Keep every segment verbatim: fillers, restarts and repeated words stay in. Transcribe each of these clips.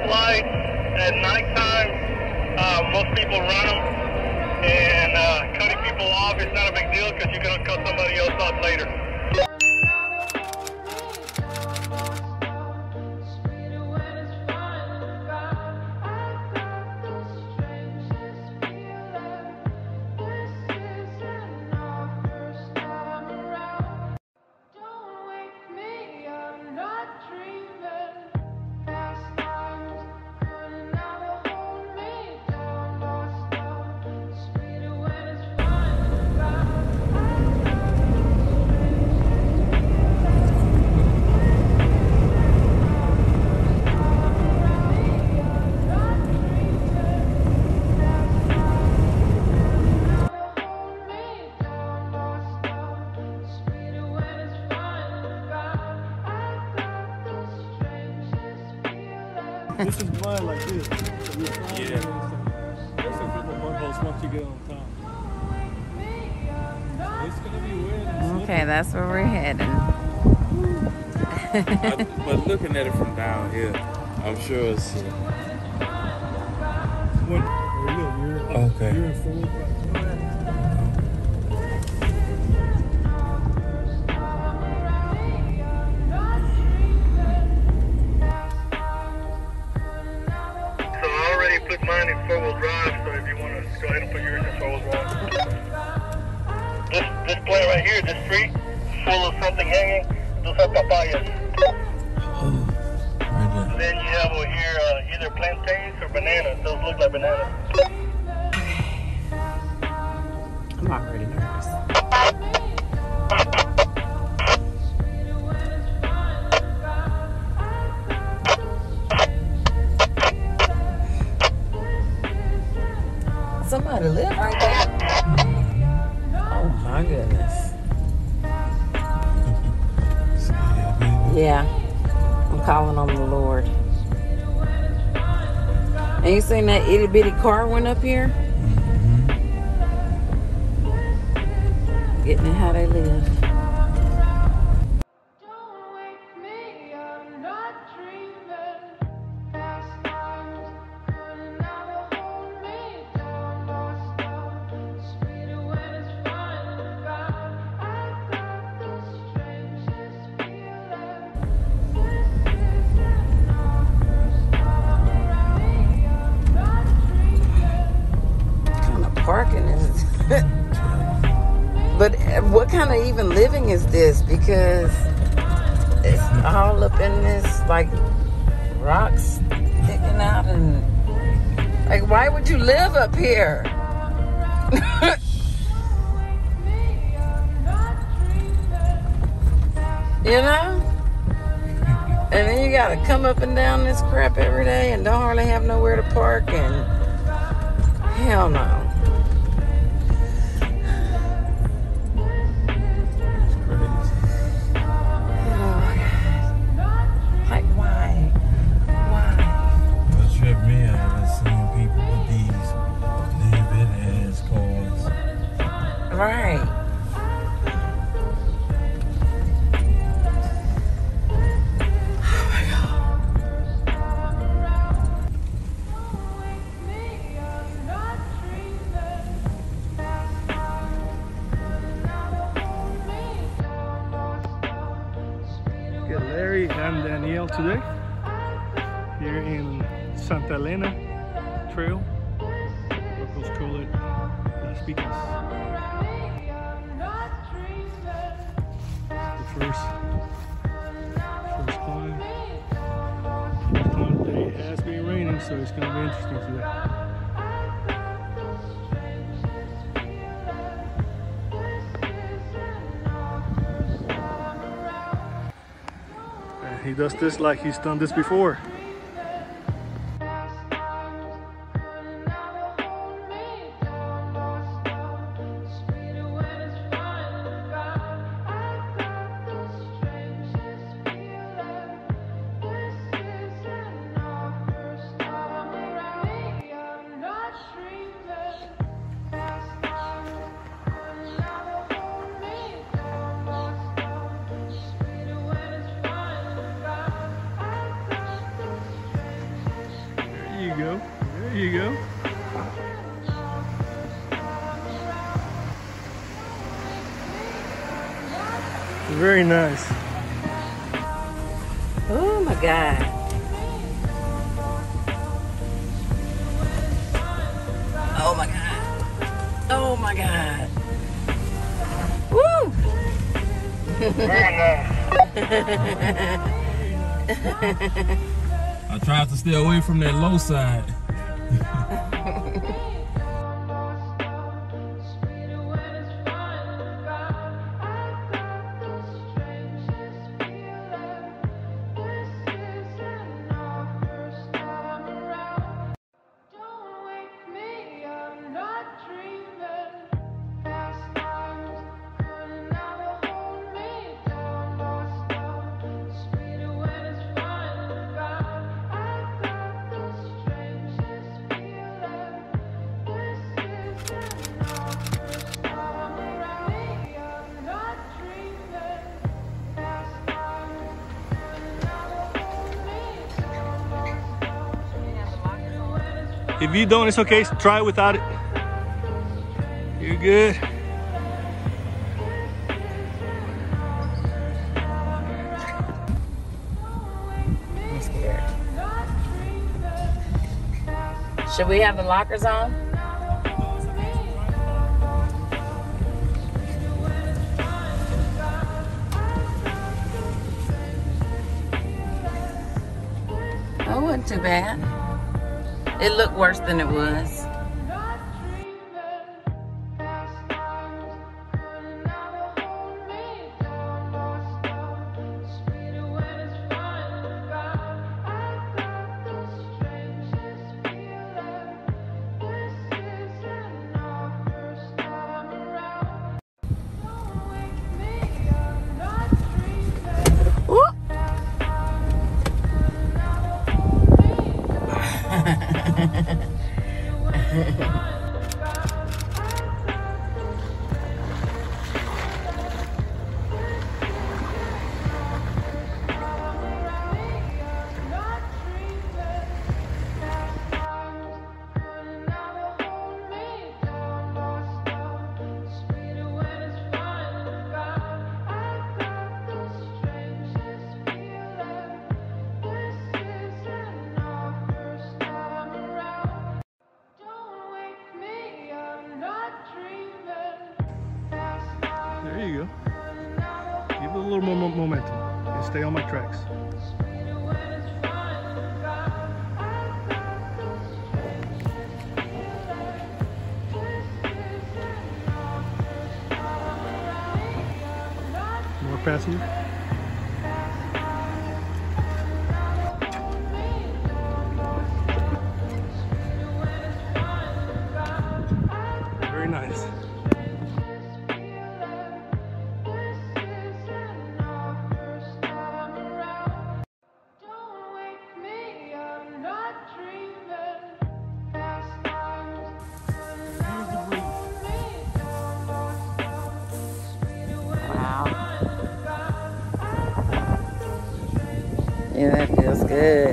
stop lights at nighttime. Uh, most people run them, and uh, cutting people off is not a big deal because you're gonna cut somebody else off later. This is mud like this. Yeah. That's a couple potholes once you get on top. It's gonna be weird. Okay, that's where we're heading. I, but looking at it from down here, I'm sure it's. Uh, okay. You're in forward. Mine in four-wheel drive, so if you want to go ahead and put yours in four-wheel drive. This, this plant right here, this tree, full of something hanging. Those are papayas. Oh, right there. Then you have over here uh, either plantains or bananas. Those look like bananas. I'm already nervous. Somebody live right there. Oh my goodness. Yeah. I'm calling on the Lord. And you seen that itty bitty car went up here? Mm-hmm. Getting it how they live. But what kind of even living is this? Because it's all up in this, like, rocks sticking out and, like, why would you live up here? You know? And then you gotta come up and down this crap every day and don't hardly have nowhere to park and hell no. Right. Good Larry and Danielle today. Here in Santa Elena Trail. Locals call it Las Picas. First, first climb. First climb today. It has been raining, so it's going to be interesting today. And he does this like he's done this before. go. There you go. Very nice. Oh my God. Oh my God. Oh my God. Woo! I tried to stay away from that low side. If you don't, it's okay, try without it. You're good. I'm scared. Should we have the lockers on? That wasn't too bad. It looked worse than it was. Momentum and stay on my tracks. More passengers. Very nice. Yeah, that feels good.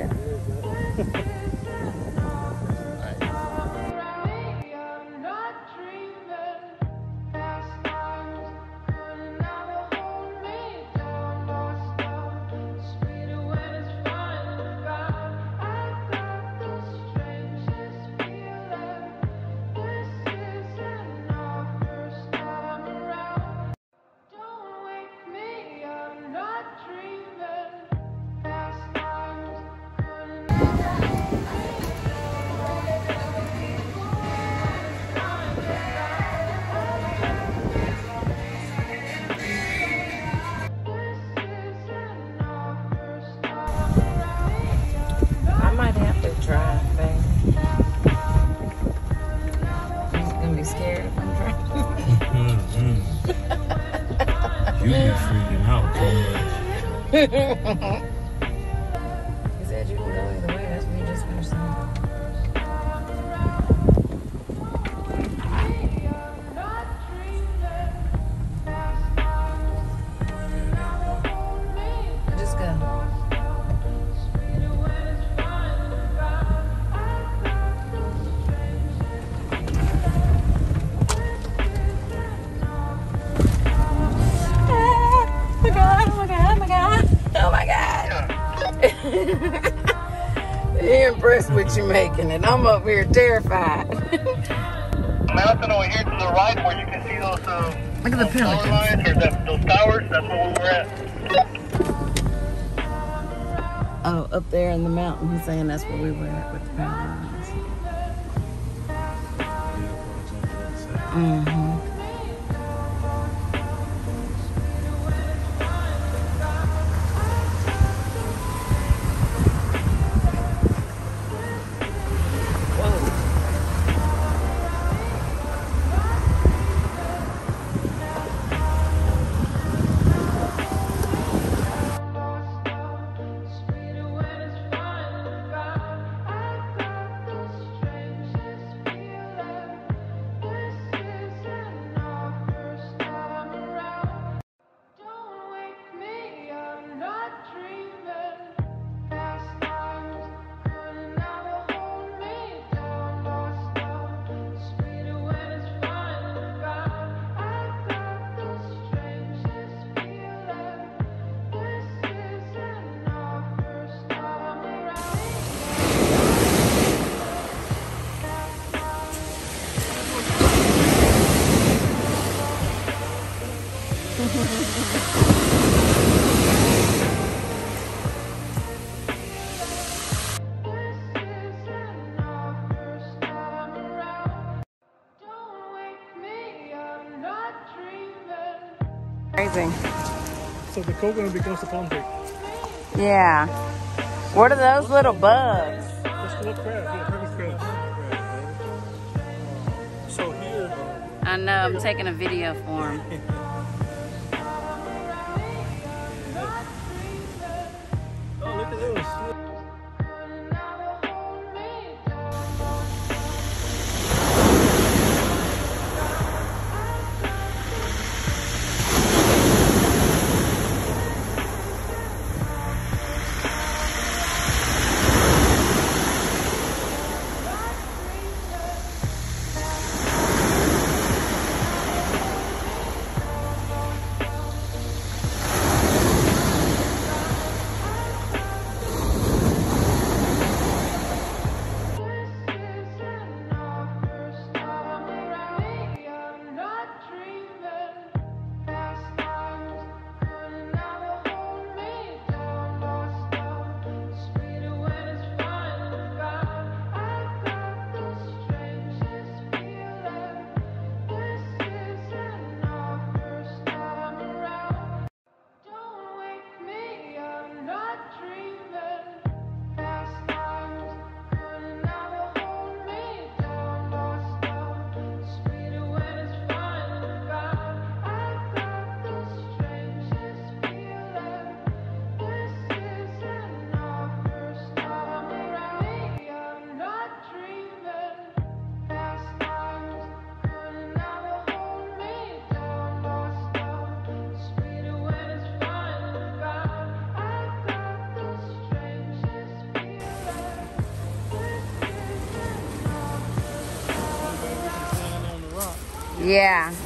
You said you can go either way, that's what you just finished saying. Just go. They're impressed with you making it. I'm up here terrified. Mountain over here to the right where you can see those uh, look at the pelican lines or that, those towers. That's where we were at. Oh, up there in the mountain. He's saying that's where we were at with the power lines. Mm-hmm. Amazing. So the coconut becomes the palm tree. Yeah. What are those little bugs? Just little crabs. Yeah, perfect crabs. So here. I know. I'm taking a video for him. Oh, look at those. Yeah. You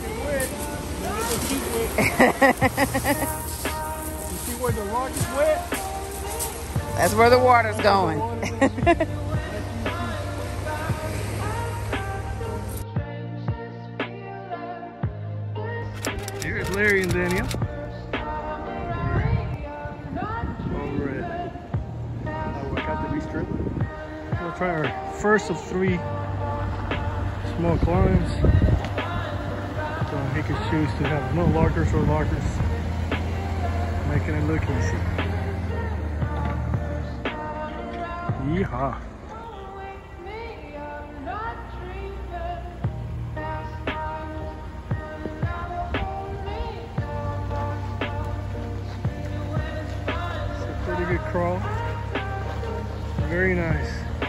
see where the rock is wet? That's where the water's going. Here's Larry and Daniel. Over at Aguacate Bistro. We'll try our first of three small climbs. He could choose to have no lockers or lockers, making it look easy. Yeehaw. It's a pretty good crawl. Very nice.